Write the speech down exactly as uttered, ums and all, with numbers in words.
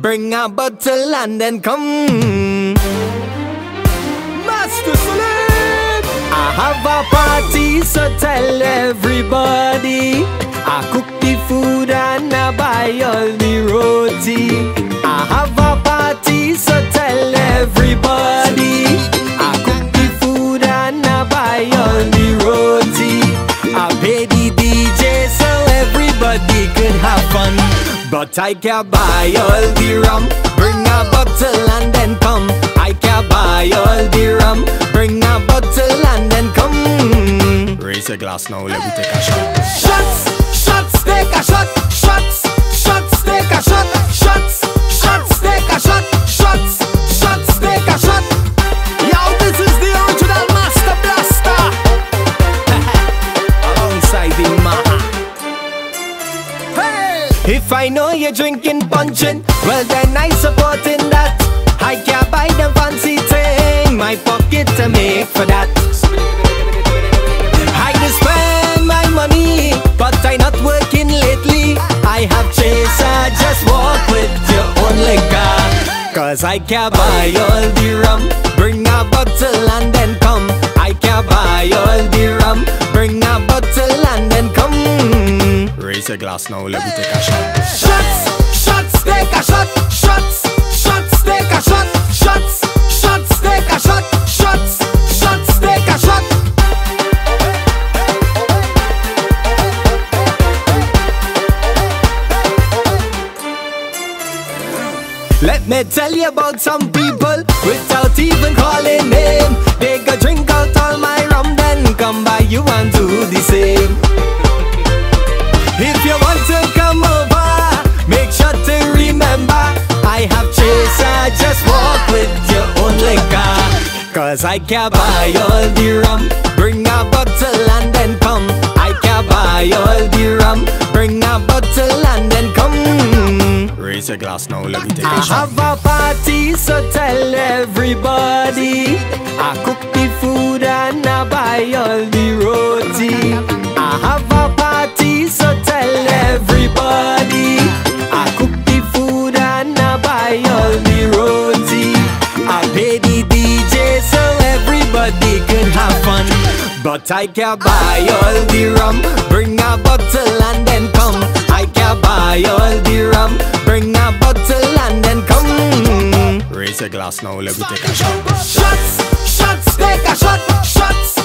Bring a bottle and then come, Master Blaster. I have a party, so tell everybody. I cook the food and I buy all the roti. I have a party, so tell everybody. I cook the food and I buy all the roti. I pay the D J so everybody could have fun. But I can buy all the rum, bring a bottle and then come. I can buy all the rum, bring a bottle and then come. Raise a glass now, let me take a shot. Shots, shots, take a shot. Shots, shots, take a shot. Shots, shots, take a shot. Shots, shots, take a shot. Yo, this is the original Master Blaster. Alongside the man. If I know you're drinking punching, well then I support in that. I can't buy them fancy thing, my pocket to make for that. I can spend my money, but I not working lately. I have chaser, just walk with your own liquor. Cause I can't buy all the rum, bring a bottle and then come. I can't buy all the rum, bring a bottle and then come. Raise a glass now, let me take a shot. Shots, shots, take a shot. Shots, shots, take a shot. Shots, shots, take a shot. Shots, shots, take a shot. Let me tell you about some people without even calling name. They go drink out all my rum, then come by you and do the same. If you want to come over, make sure to remember I have chaser, just walk with your own liquor. Cause I can buy all the rum, bring a bottle and then come. I can buy all the rum, bring a bottle and then come. Raise a glass now, let me take a shot. I have a party, so tell everybody. I cook the food and I buy all the roti. I have a party, so tell everybody, I cook the food and I buy all the roti. I pay the D J so everybody can have fun. But I can buy all the rum, bring a bottle and then come. I can buy all the rum, bring a bottle and then come. Raise a glass now, let me take a shot. Shots, shots, take a shot. Shots.